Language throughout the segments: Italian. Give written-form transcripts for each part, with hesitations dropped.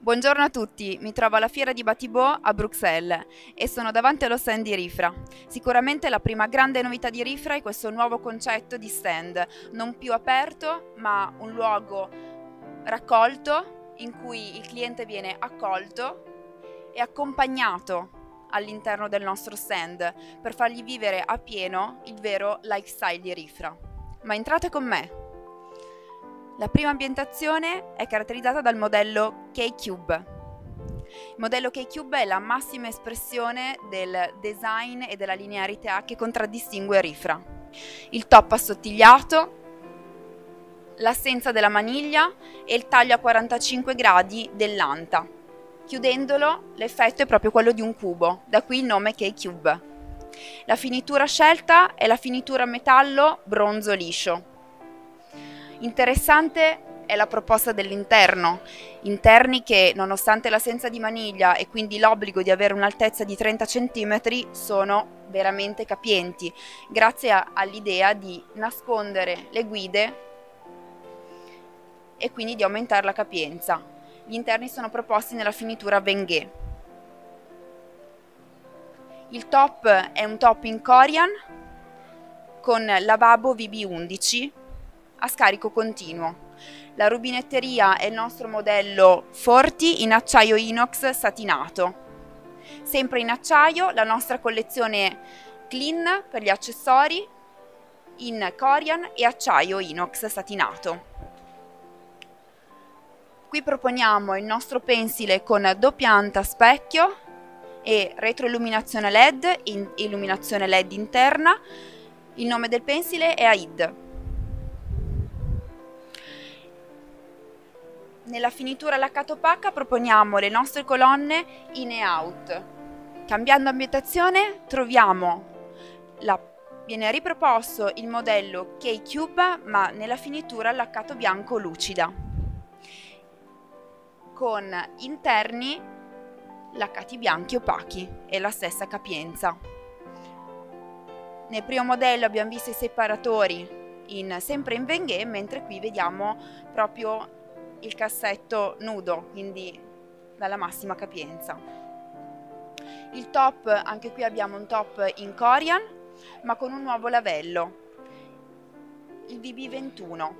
Buongiorno a tutti, mi trovo alla fiera di Batibouw a Bruxelles e sono davanti allo stand di Rifra. Sicuramente la prima grande novità di Rifra è questo nuovo concetto di stand, non più aperto ma un luogo raccolto in cui il cliente viene accolto e accompagnato all'interno del nostro stand per fargli vivere a pieno il vero lifestyle di Rifra. Ma entrate con me! La prima ambientazione è caratterizzata dal modello K-Cube. Il modello K-Cube è la massima espressione del design e della linearità che contraddistingue Rifra. Il top assottigliato, l'assenza della maniglia e il taglio a 45 gradi dell'anta. Chiudendolo, l'effetto è proprio quello di un cubo, da qui il nome K-Cube. La finitura scelta è la finitura metallo bronzo liscio. Interessante è la proposta dell'interno, interni che nonostante l'assenza di maniglia e quindi l'obbligo di avere un'altezza di 30 cm sono veramente capienti, grazie all'idea di nascondere le guide e quindi di aumentare la capienza. Gli interni sono proposti nella finitura Wengé. Il top è un top in Corian con lavabo VB11 a scarico continuo. La rubinetteria è il nostro modello Forti in acciaio inox satinato. Sempre in acciaio la nostra collezione Clean per gli accessori in Corian e acciaio inox satinato. Qui proponiamo il nostro pensile con doppia anta a specchio e retroilluminazione LED e illuminazione LED interna. Il nome del pensile è AID. Nella finitura laccato opaca proponiamo le nostre colonne in e out. Cambiando ambientazione troviamo viene riproposto il modello K-Cube ma nella finitura laccato bianco lucida con interni laccati bianchi opachi e la stessa capienza. Nel primo modello abbiamo visto i separatori sempre in Wengé, mentre qui vediamo proprio il cassetto nudo, quindi dalla massima capienza. Il top, anche qui abbiamo un top in Corian ma con un nuovo lavello, il BB21.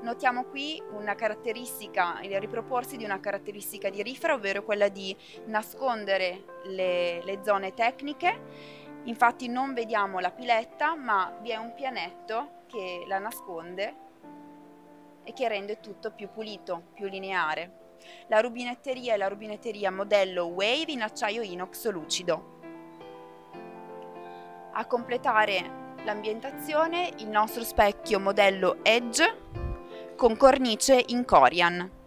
Notiamo qui una caratteristica, il riproporsi di una caratteristica di Rifra, ovvero quella di nascondere le zone tecniche. Infatti non vediamo la piletta ma vi è un pianetto che la nasconde e che rende tutto più pulito, più lineare. La rubinetteria è la rubinetteria modello Wave in acciaio inox lucido. A completare l'ambientazione il nostro specchio modello Edge con cornice in Corian.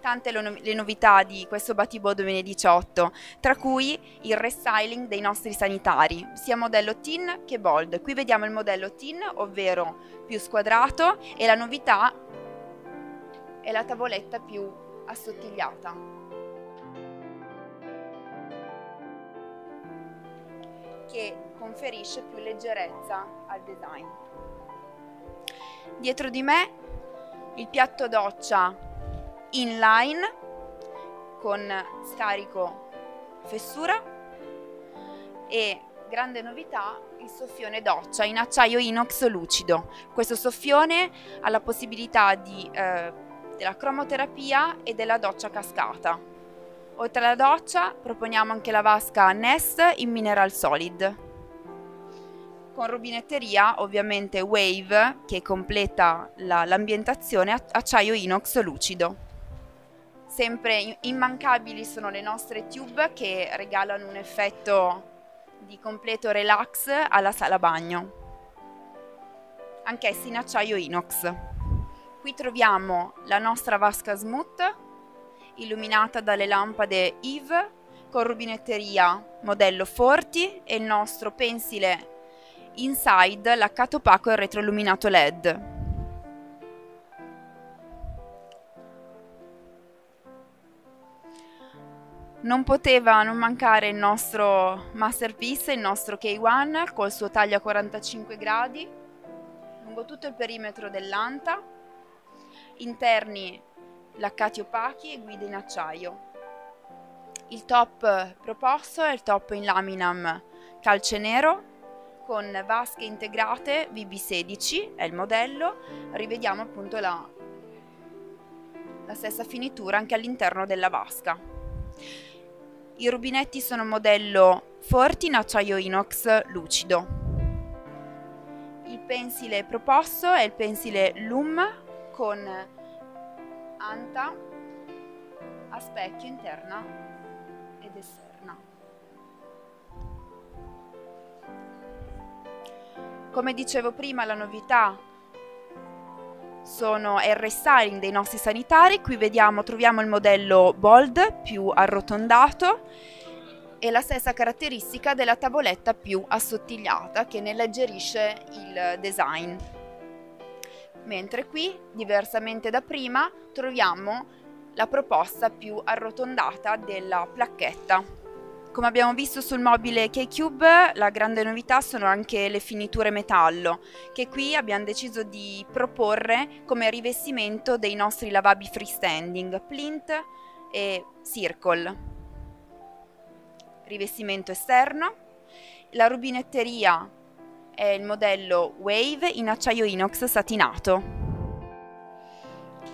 Tante le novità di questo Batibouw 2018, tra cui il restyling dei nostri sanitari, sia modello TIN che Bold. Qui vediamo il modello TIN, ovvero più squadrato, e la novità è la tavoletta più assottigliata. Che conferisce più leggerezza al design. Dietro di me il piatto doccia inline con scarico fessura e grande novità il soffione doccia in acciaio inox lucido. Questo soffione ha la possibilità della cromoterapia e della doccia cascata. Oltre alla doccia proponiamo anche la vasca Nest in mineral solid con rubinetteria ovviamente Wave che completa l'ambientazione acciaio inox lucido. Sempre immancabili sono le nostre tube che regalano un effetto di completo relax alla sala bagno, anch'esse in acciaio inox. Qui troviamo la nostra vasca smooth, illuminata dalle lampade EVE, con rubinetteria modello Forti e il nostro pensile inside laccato opaco e retroilluminato LED. Non poteva non mancare il nostro masterpiece, il nostro K1, col suo taglio a 45 gradi, lungo tutto il perimetro dell'anta. interni laccati opachi e guide in acciaio. Il top proposto è il top in laminam calce nero con vasche integrate VB16, è il modello. Rivediamo appunto la stessa finitura anche all'interno della vasca. I rubinetti sono modello Forti in acciaio inox lucido. Il pensile proposto è il pensile Loom con anta a specchio interna ed esterna. Come dicevo prima, la novità è il restyling dei nostri sanitari. Qui troviamo il modello Bold più arrotondato e la stessa caratteristica della tavoletta più assottigliata che ne alleggerisce il design. Mentre qui, diversamente da prima, troviamo la proposta più arrotondata della placchetta. Come abbiamo visto sul mobile K-Cube, la grande novità sono anche le finiture metallo, che qui abbiamo deciso di proporre come rivestimento dei nostri lavabili freestanding, plint e circle. Rivestimento esterno. La rubinetteria è il modello Wave in acciaio inox satinato.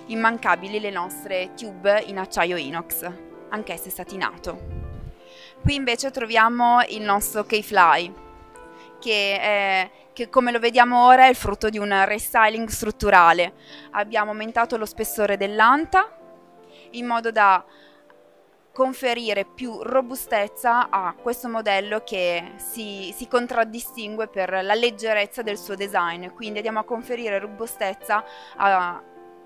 Immancabili le nostre tube in acciaio inox, anch'esse satinato. Qui invece troviamo il nostro K-Fly, che come lo vediamo ora è il frutto di un restyling strutturale. Abbiamo aumentato lo spessore dell'anta in modo da conferire più robustezza a questo modello che si contraddistingue per la leggerezza del suo design. Quindi andiamo a conferire robustezza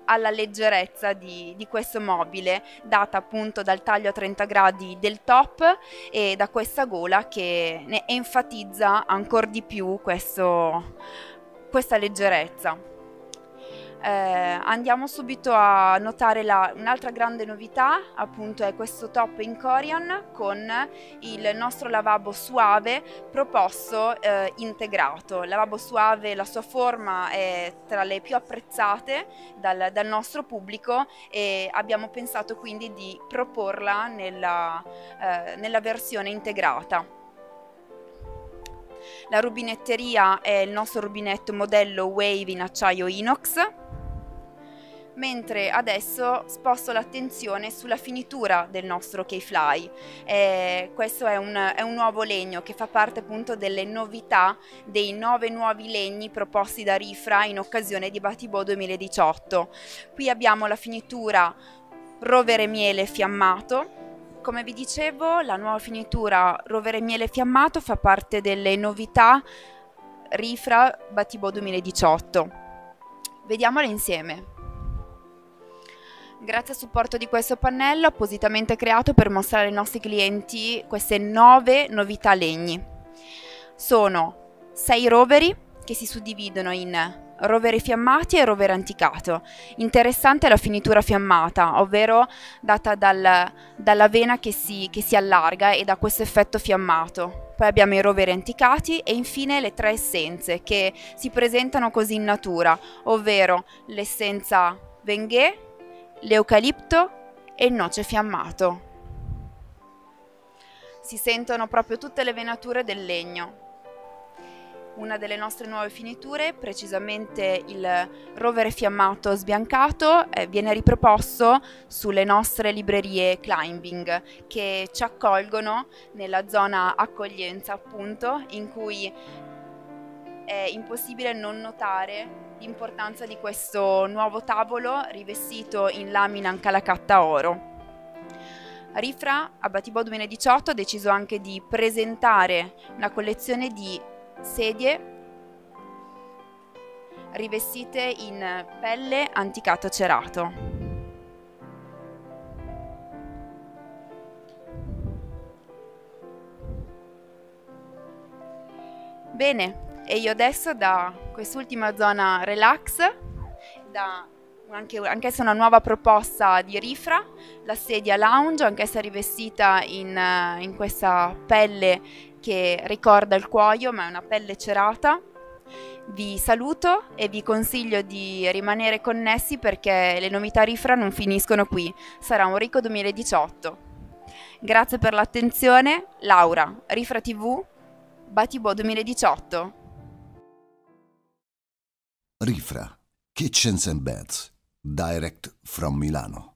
alla leggerezza di questo mobile, data appunto dal taglio a 30 gradi del top e da questa gola che ne enfatizza ancora di più questa leggerezza. Andiamo subito a notare un'altra grande novità, appunto è questo top in Corian con il nostro lavabo suave proposto integrato. Il lavabo suave, la sua forma è tra le più apprezzate dal nostro pubblico e abbiamo pensato quindi di proporla nella versione integrata. La rubinetteria è il nostro rubinetto modello Wave in acciaio inox, mentre adesso sposto l'attenzione sulla finitura del nostro K-Fly. Questo è un nuovo legno che fa parte appunto delle novità dei 9 nuovi legni proposti da Rifra in occasione di Batibouw 2018. Qui abbiamo la finitura Rovere Miele Fiammato. Come vi dicevo, la nuova finitura Rovere Miele Fiammato fa parte delle novità Rifra Batibouw 2018. Vediamola insieme. Grazie al supporto di questo pannello appositamente creato per mostrare ai nostri clienti queste 9 novità legni. Sono 6 roveri che si suddividono in rovere fiammati e rovere anticato. Interessante la finitura fiammata, ovvero data dalla vena che si allarga e da questo effetto fiammato. Poi abbiamo i roveri anticati e infine le 3 essenze che si presentano così in natura, ovvero l'essenza Wengé, l'eucalipto e il noce fiammato. Si sentono proprio tutte le venature del legno. Una delle nostre nuove finiture, precisamente il rovere fiammato sbiancato, viene riproposto sulle nostre librerie climbing che ci accolgono nella zona accoglienza appunto, in cui è impossibile non notare l'importanza di questo nuovo tavolo rivestito in lamina calacatta oro. Rifra a Batibouw 2018 ha deciso anche di presentare una collezione di sedie rivestite in pelle anticato cerato. Bene, e io adesso da quest'ultima zona relax, anch'essa una nuova proposta di Rifra, la sedia lounge, anch'essa rivestita in questa pelle che ricorda il cuoio ma è una pelle cerata, Vi saluto e vi consiglio di rimanere connessi perché le novità Rifra non finiscono qui, sarà un ricco 2018. Grazie per l'attenzione, Laura, Rifra TV, Batibouw 2018. Rifra, Kitchens and Beds, direct from Milano.